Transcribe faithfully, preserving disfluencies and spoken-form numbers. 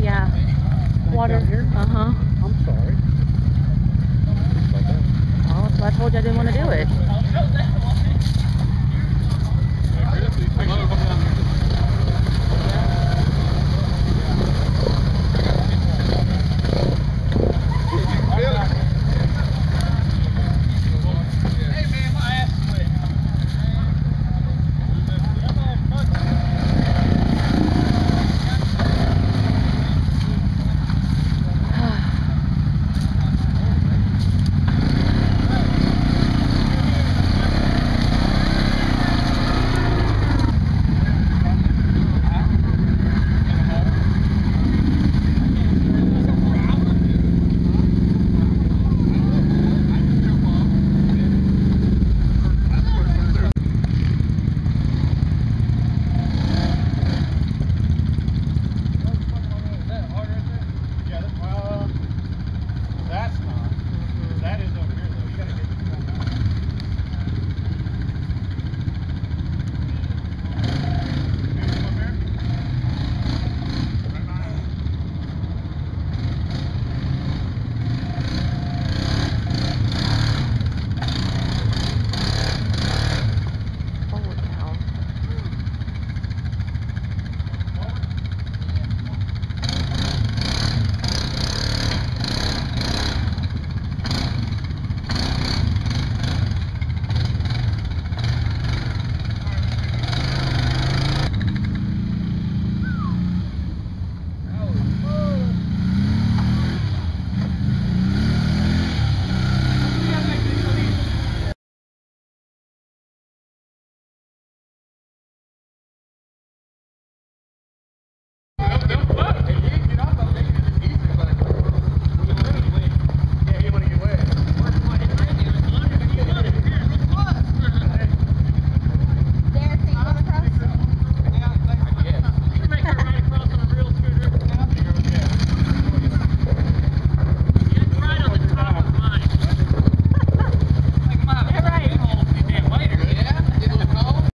that, yeah. Back water. Uh-huh. I'm sorry. Like that. Oh, so I told you I didn't want to do it.